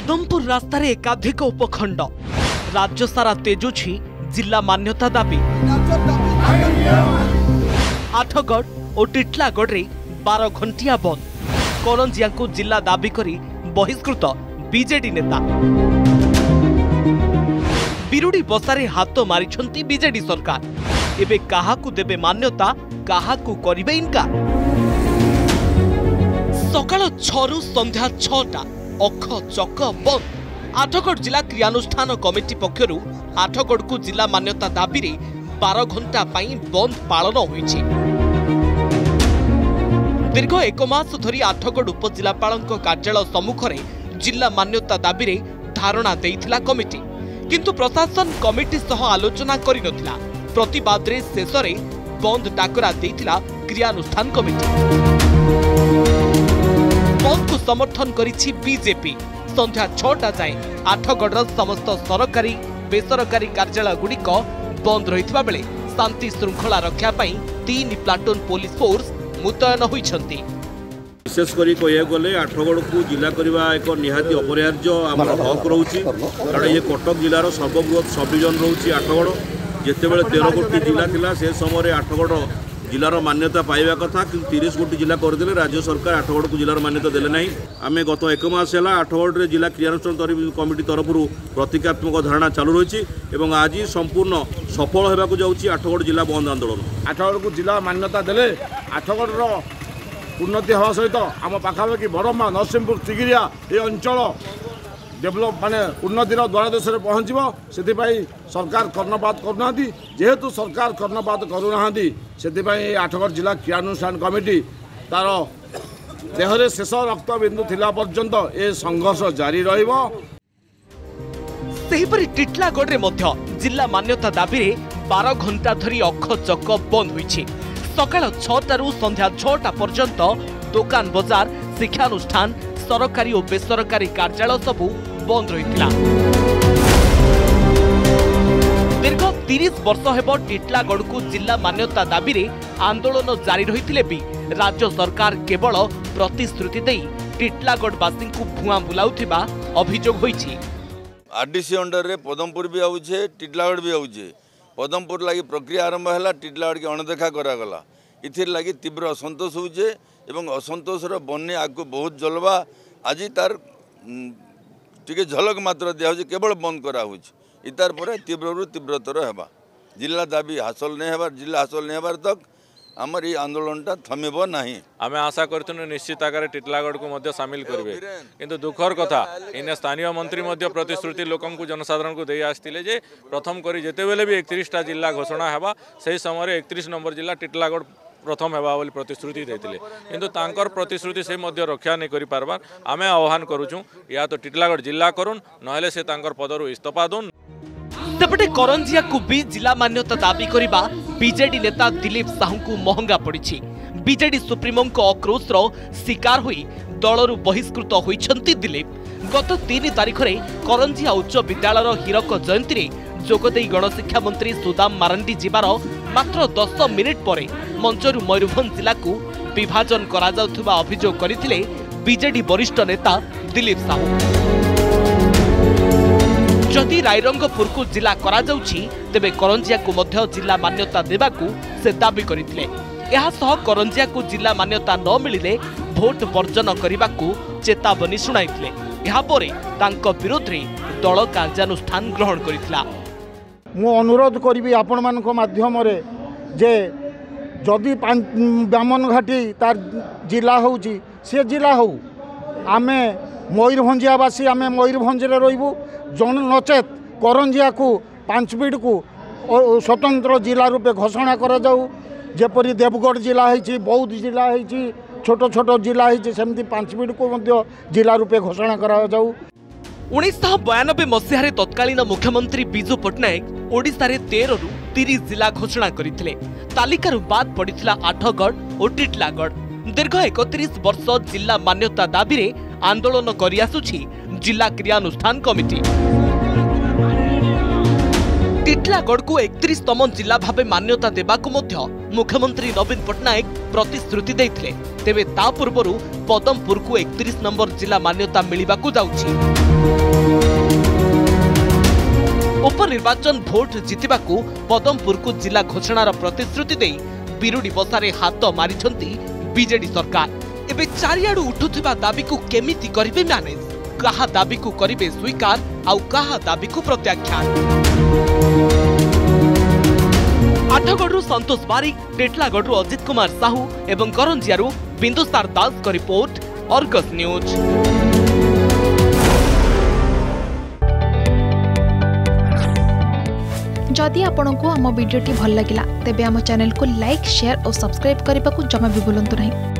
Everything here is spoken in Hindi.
पदमपुर रास्तार एकाधिक उपखंड राज्य सारा तेजुछि जिला मान्यता दाबी। आठगढ़ और टिटलागढ़ बार घंटिया बंद करंजिया को जिला दाबी करी बहिष्कृत बीजेडी नेता बिरुड़ी बसारे हाथ मारिछंती बीजेडी सरकार। एबे काहाकू देबे मान्यता काहाकू करिबे इनकार। सकाल 6 संध्या 6टा अख चक बंद। आठगढ़ जिला क्रियानुष्ठान कमिटी पक्षरु आठगढ़ को जिला मान्यता दाबी रे 12 घंटा बंद पालन होईछि। दीर्घ एक मास धरी आठगढ़ उपजिलापालक कार्यालय सम्मुखरे जिला मान्यता दाबी रे धारणा देइथिला कमिटी, किंतु प्रशासन कमिटी सह आलोचना करि नथिला। प्रतिवाद रे शेषरे बंद डाकरा देइथिला क्रियानुष्ठान कमिटी। बंद को समर्थन करिछि बीजेपी। संध्या 6टा जाए आठगढ़ समस्त सरकारी बेसरकारी कार्यालय गुड़िक बंद रही बेले शांति श्रृंखला रक्षा पाई 3 प्लाटून पुलिस फोर्स मुतयन होती। विशेषकर कह गले आठगढ़ को जिला करवा एक निहाती अपरिहार्य आम हक रोचे, कारण ये कटक जिलार सर्वबृहत सब डिजन रोचे। आठगढ़ जितेबाला 13 गोटी जिला था से समय आठगढ़ जिलार मान्यता पाइबा कथा, कि 30 गोटी जिला करदे राज्य सरकार आठगढ़ को जिलार मान्यता देले नहीं। आमे गत एक मास है आठगढ़ जिला क्रियानुष्ठान कमिटी तरफ प्रतीकात्मक धारणा चालू रही है। आज संपूर्ण सफल होगा जाऊँगी आठगढ़ जिला बंद आंदोलन। आठगढ़ को जिला मान्यता देले आठगढ़ उन्नति हवा सहित आम पाखापाखि बरमा नरसिंहपुर तिगिरिया ये अंचल डेभलप माने उन्नतिर द्वारदेश पहुँचब। से सरकार कर्णपात करूना, जेहेतु सरकार कर्णपात करूना से आठगढ़ जिला क्रियानुष्ठान कमिटी तार देहरे शेष रक्त बिंदु थिला पर्यंत ए संघर्ष जारी रहिबो। सेहिपरि टिटलागढ़ मध्य जिला मान्यता दाबी 12 घंटा धरी अख चक बंद होईछि। सकाळ 6टारू संध्या 6टा पर्यंत दुकान बजार शिक्षानुष्ठान सरकारी और बेसरकारी कार्यालय सबू बंद रही। दीर्घ 30 वर्ष हेब टिटलागढ़ को जिला मान्यता दाबी रे आंदोलन जारी रही भी राज्य सरकार केवल प्रतिश्रुति दे टिटलागढ़वासी को भुआं बुलाउथिबा अभियोग होईछि। आरडीसी अंडर रे पदमपुर भी आउछे, टिटलागढ़ भी आउछे। पदमपुर लागि प्रक्रिया आरंभ हैला, टिटलागढ़ के अणदेखा करागला। इथिर लागि तीव्र असंतोष होजे एवं असंतोषर बन्य आगु बहुत जलवा। आज तार टिके झलक मात्र दिहे केवल बंद कराऊँगी। इतार पर तीव्रु तीव्रतर होगा जिला दाबी हासिल नहीं होबार। जिला हासिल नहीं होबार तक आमर ये आंदोलनटा थमेब नहीं। आम आशा करूँ निश्चित आकार टिटलागढ़ को सामिल करेंगे, किंतु दुखर कथा इन स्थानीय मंत्री प्रतिश्रुति लोक जनसाधारण को दे आसते। प्रथम कर जितेबले भी 31टा जिला घोषणा होगा से समय 31 नंबर जिला टिटलागढ़ प्रथम होगा बोली प्रतिश्रुति देते, किंतु तांकर प्रतिश्रुति से मध्य रक्षा नहीं कर पारबार। आम आह्वान करूँ या तो टिटलागढ़ जिला करूँ नहले से तांकर पदरू इस्तफा दून। सेपटे करंजिया को भी जिला मान्यता दाबी करबा बीजेडी नेता दिलीप साहू को महंगा पड़ी। बीजेडी सुप्रीमो आक्रोशर शिकार हो दलरू बहिष्कृत होती दिलीप। गत 3 तारिख में करंजिया उच्च विद्यालय हीरक जयंती जोगदे गणशिक्षा मंत्री सुदाम मारंडी जीवार मात्र 10 मिनिट पर मंचरू मयूरभंज जिला को विभाजन करा अभियोग करथिले बीजेडी वरिष्ठ नेता दिलीप साहू। जदि रायरंगपुर को जिला करा जाउछि तेबे करंजिया को मध्य जिला मान्यता देवा को से दाबी करथिले। एहा सह करंजिया को जिला मान्यता न मिलिले भोट वर्जन करबा को चेतावनी सुनाइथिले। एहा परे तांको विरोध रे दल कार्यानुष्ठान ग्रहण करथिला। मु अनुरोध करबी आपण मान को माध्यम रे जे जदि बामन घाटी तार जिला होउछि से जिला हो आमे मयूरभंजियावासी आमे मयूरभंज रे रहिबु। जन नचेत करंजिया को पांचपीढ़ को स्वतंत्र जिला रूपे घोषणा करा जाऊ। जेपरी देवगढ़ जिला है, बौद्ध जिला है, छोट छोट जिला है, सेमती पांचपीढ़ को मध्य जिला रूपे घोषणा करा जाऊ। 1992 मसीह तत्कालीन मुख्यमंत्री विजू पट्टनायक ओडिशारे 13 रू 30 जिला घोषणा करथिले। तालिकार बाद पड़िथिला आठगढ़ और टिटलागढ़। दीर्घ 31 वर्ष जिला मान्यता दाबी रे आंदोलन करियासुछि जिला क्रियानुष्ठान कमिटी। टिटलागढ़ को 31तम जिला भावे मान्यता देवा को मध्य मुख्यमंत्री नवीन पट्टनायक प्रतिश्रुति देइथिले। तेबे ता पूर्वरु पदमपुर को 31 नंबर जिला मान्यता मिलवाकू जाउछि। उपनिर्वाचन भोट जितिबाकू पदमपुर को जिला घोषणार प्रतिश्रुति दे बिरुडी बसारे हाथ मारिछंती बीजेडी सरकार। एबे चारियाडू उठुथिबा दाबी को केमिति करिवे मैनेज, कहा दाबी को करिवे स्वीकार आउ कहा दाबी को प्रत्याख्यान। आठगढ़ संतोष बारिक, टिटलागढ़ अजित कुमार साहू एवं करंजियारू बिंदुसार दास का रिपोर्ट, अर्गस न्यूज। जदि आपंक आम भिडी भल लगा तेब आम चैनल को लाइक, शेयर और सब्सक्राइब करने को जमा भी भूलु नहीं।